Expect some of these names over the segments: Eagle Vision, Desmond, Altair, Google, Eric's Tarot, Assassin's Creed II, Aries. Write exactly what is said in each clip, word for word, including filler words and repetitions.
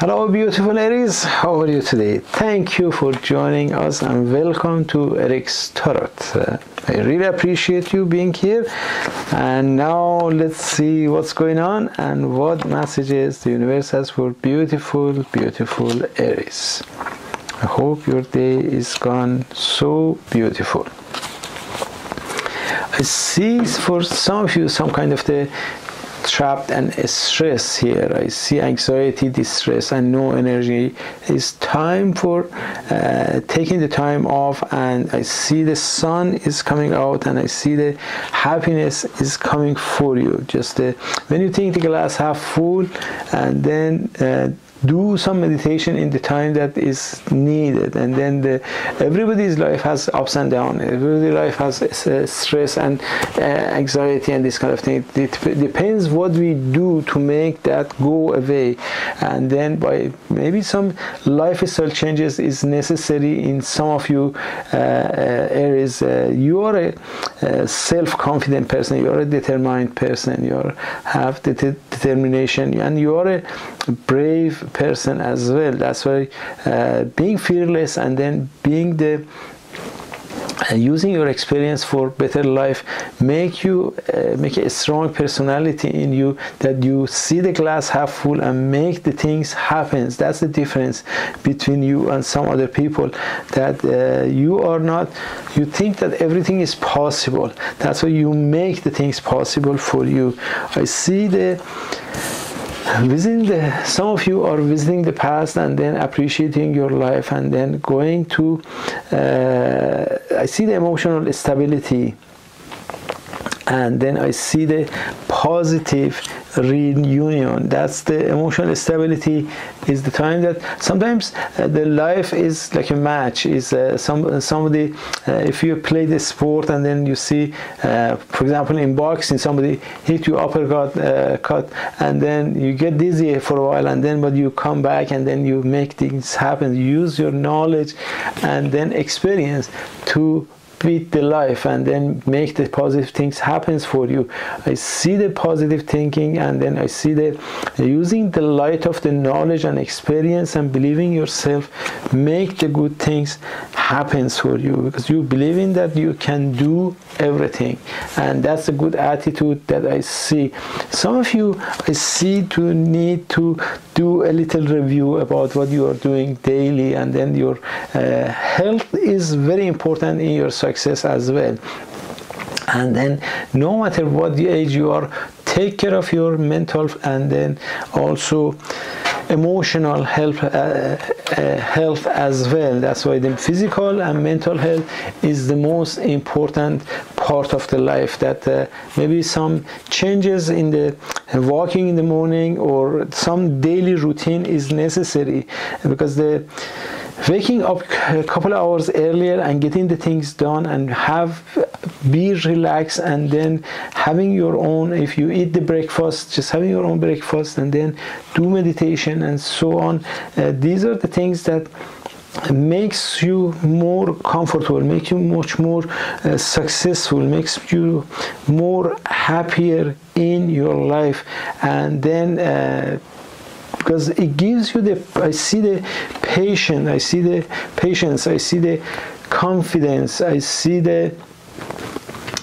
Hello beautiful Aries, how are you today? Thank you for joining us and welcome to Eric's Tarot. Uh, I really appreciate you being here, and now let's see what's going on and what messages the universe has for beautiful, beautiful Aries. I hope your day is gone so beautiful. I see for some of you some kind of the trapped and stress here. I see anxiety, distress, and no energy. It's time for uh, taking the time off, and I see the sun is coming out, and I see the happiness is coming for you. Just uh, when you think the glass half full, and then uh, do some meditation in the time that is needed, and then the, everybody's life has ups and downs. Everybody's life has uh, stress and uh, anxiety and this kind of thing. It depends what we do to make that go away, and then by maybe some lifestyle changes is necessary in some of you uh, areas. Uh, you are a, a self-confident person, you are a determined person, you are, have det determination, and you are a brave person as well. That's why uh, being fearless and then being the uh, using your experience for better life make you uh, make a strong personality in you, that you see the glass half full and make the things happen. That's the difference between you and some other people, that uh, you are not, you think that everything is possible. That's why you make the things possible for you. I see the Visiting the, some of you are visiting the past and then appreciating your life, and then going to, uh, I see the emotional stability, and then I see the positive reunion. That's the emotional stability is the time that sometimes uh, the life is like a match. Is uh, some somebody uh, if you play the sport and then you see uh, for example in boxing somebody hit you uppercut uh, cut, and then you get dizzy for a while, and then but you come back and then you make things happen. You use your knowledge and then experience to beat the life and then make the positive things happen for you. I see the positive thinking, and then I see the using the light of the knowledge and experience and believing yourself, make the good things happen for you, because you believe in that you can do everything, and that's a good attitude that I see. Some of you I see to need to do a little review about what you are doing daily, and then your uh, health is very important in your success as well. And then no matter what the age you are, take care of your mental and then also emotional health, uh, uh, health as well. That's why the physical and mental health is the most important part of the life, that uh, maybe some changes in the walking in the morning or some daily routine is necessary, because the waking up a couple of hours earlier and getting the things done and have be relaxed, and then having your own, if you eat the breakfast, just having your own breakfast, and then do meditation and so on. Uh, these are the things that makes you more comfortable, makes you much more uh, successful, makes you more happier in your life, and then uh, because it gives you the, I see the patience, I see the patience, I see the confidence, I see the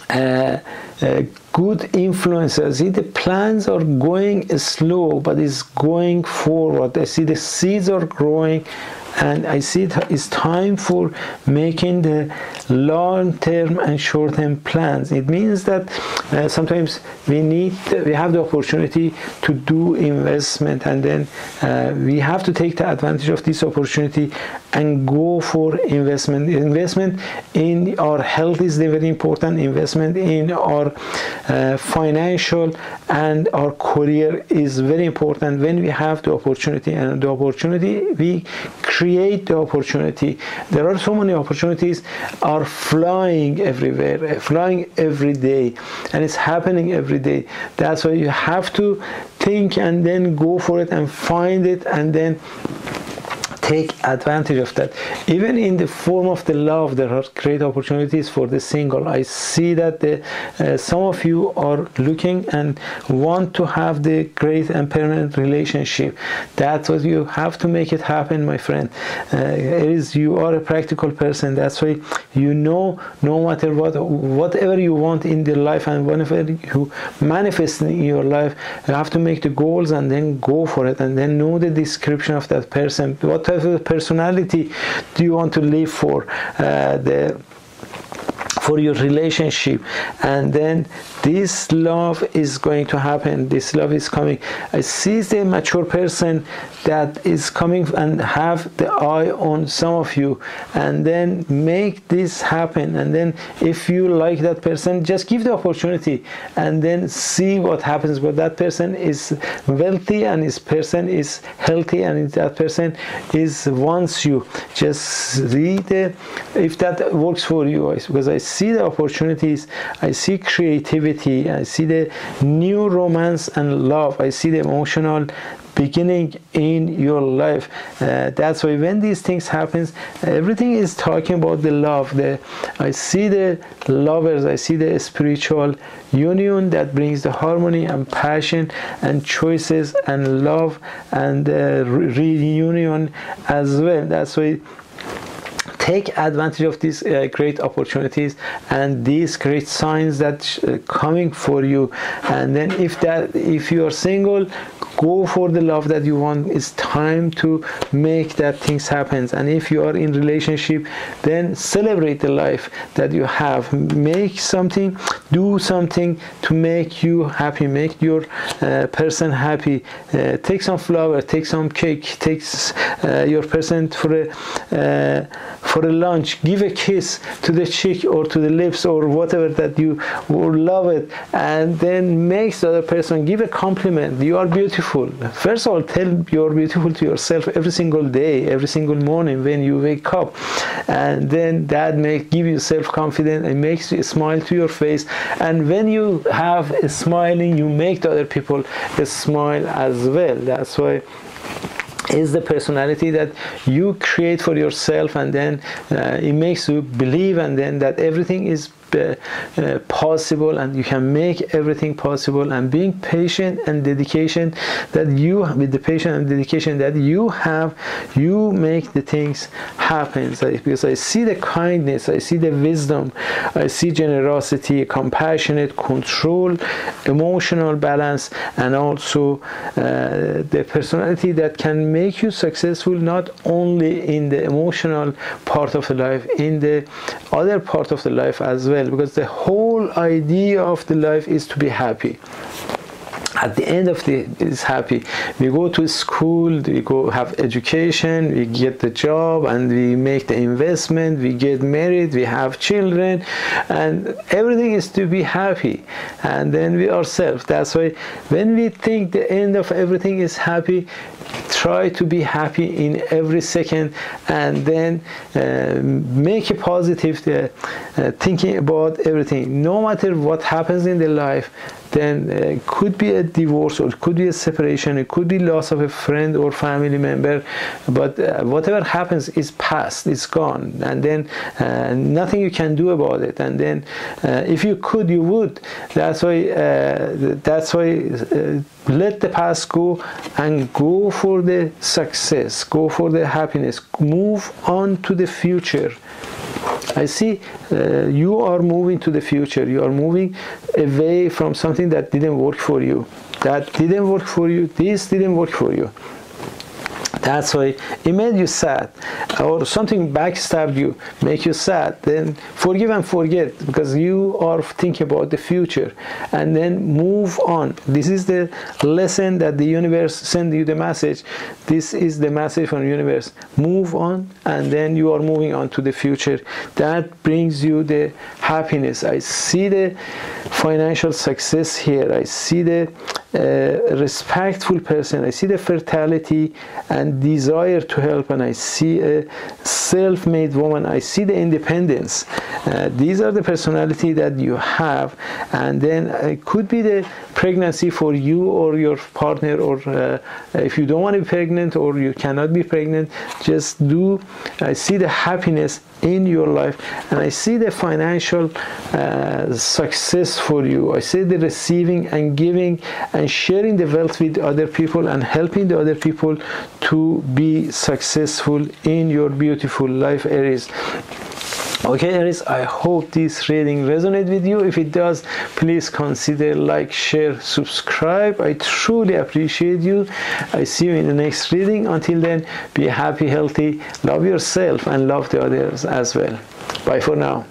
uh, uh, good influences. See, the plants are going slow, but it's going forward. I see the seeds are growing, and I see it is time for making the long-term and short-term plans. It means that uh, sometimes we need, we have the opportunity to do investment, and then uh, we have to take the advantage of this opportunity and go for investment. Investment in our health is very important. Investment in our uh, financial and our career is very important when we have the opportunity, and the opportunity we create create the opportunity. There are so many opportunities are flying everywhere, flying every day, and it's happening every day. That's why you have to think and then go for it and find it, and then take advantage of that. Even in the form of the love, there are great opportunities for the single. I see that the, uh, some of you are looking and want to have the great and permanent relationship. That's what you have to make it happen, my friend. Uh, Aries, you are a practical person. That's why you know, no matter what, whatever you want in the life and whatever you manifest in your life, you have to make the goals and then go for it, and then know the description of that person. What type of personality do you want to live for uh, the for your relationship? And then this love is going to happen. This love is coming. I see the mature person that is coming and have the eye on some of you, and then make this happen. And then if you like that person, just give the opportunity and then see what happens. But that person is wealthy, and this person is healthy, and that person is wants you. Just read it if that works for you, because I see the opportunities. I see creativity. I see the new romance and love. I see the emotional beginning in your life. Uh, that's why when these things happens, everything is talking about the love. The, I see the lovers, I see the spiritual union that brings the harmony and passion and choices and love and uh, reunion as well. That's why take advantage of these uh, great opportunities and these great signs that are uh, coming for you. And then if that if you are single, go for the love that you want. It's time to make that things happen. And if you are in relationship, then celebrate the life that you have. Make something, do something to make you happy, make your uh, person happy. Uh, take some flower, take some cake, take uh, your person for a uh, for a lunch. Give a kiss to the cheek or to the lips or whatever that you would love it, and then make the other person. Give a compliment. You are beautiful. First of all, tell you're beautiful to yourself every single day, every single morning when you wake up, and then that make give you self-confidence and makes you smile to your face. And when you have a smiling, you make the other people a smile as well. That's why is the personality that you create for yourself, and then uh, it makes you believe, and then that everything is Uh, uh, possible, and you can make everything possible. And being patient and dedication that you with the patience and dedication that you have, you make the things happen. So, because I see the kindness, I see the wisdom, I see generosity, compassionate, control, emotional balance, and also uh, the personality that can make you successful not only in the emotional part of the life, in the other part of the life as well. Because the whole idea of the life is to be happy. At the end of the is happy. We go to school, we go have education, we get the job, and we make the investment, we get married, we have children, and everything is to be happy. And then we ourselves. That's why when we think the end of everything is happy, try to be happy in every second, and then uh, make a positive uh, uh, thinking about everything. No matter what happens in the life, then it uh, could be a divorce, or it could be a separation, it could be loss of a friend or family member, but uh, whatever happens is past, it's gone, and then uh, nothing you can do about it. And then uh, if you could, you would. That's why uh, that's why uh, let the past go and go for the success, go for the happiness, move on to the future. I see uh, you are moving to the future. You are moving away from something that didn't work for you. That didn't work for you. This didn't work for you. That's why it made you sad, or something backstabbed you, make you sad. Then forgive and forget, because you are thinking about the future, and then move on. This is the lesson that the universe send you, the message. This is the message from the universe. Move on, and then you are moving on to the future. That brings you the happiness. I see the financial success here. I see the a respectful person. I see the fertility and desire to help, and I see a self-made woman. I see the independence. Uh, these are the personality that you have, and then it could be the pregnancy for you or your partner, or uh, if you don't want to be pregnant or you cannot be pregnant, just do. I see the happiness in your life, and I see the financial uh, success for you. I see the receiving and giving and sharing the wealth with other people and helping the other people to be successful in your beautiful life, Aries. Okay, Aries, I hope this reading resonates with you. If it does, please consider like, share, subscribe. I truly appreciate you. I see you in the next reading. Until then, be happy, healthy, love yourself, and love the others as well. Bye for now.